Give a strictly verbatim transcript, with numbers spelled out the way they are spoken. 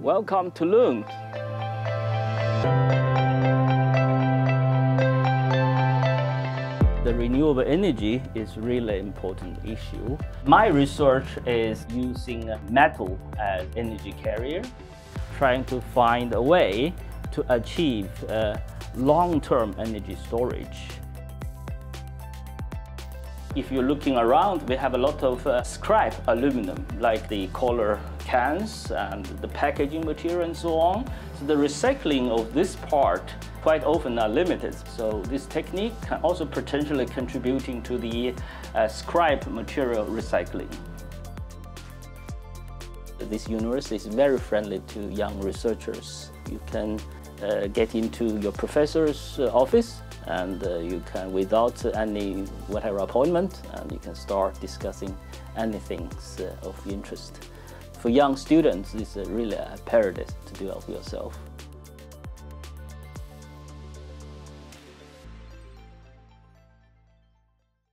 Welcome to Lund. The renewable energy is really important issue. My research is using metal as energy carrier, trying to find a way to achieve uh, long-term energy storage. If you're looking around, we have a lot of uh, scrap aluminum, like the color cans and the packaging material and so on. So the recycling of this part quite often are limited. So this technique can also potentially contributing to the uh, scrap material recycling. This university is very friendly to young researchers. You can uh, get into your professor's uh, office and uh, you can, without any whatever appointment, and you can start discussing anything uh, of interest. For young students, this is really a paradise to do it yourself.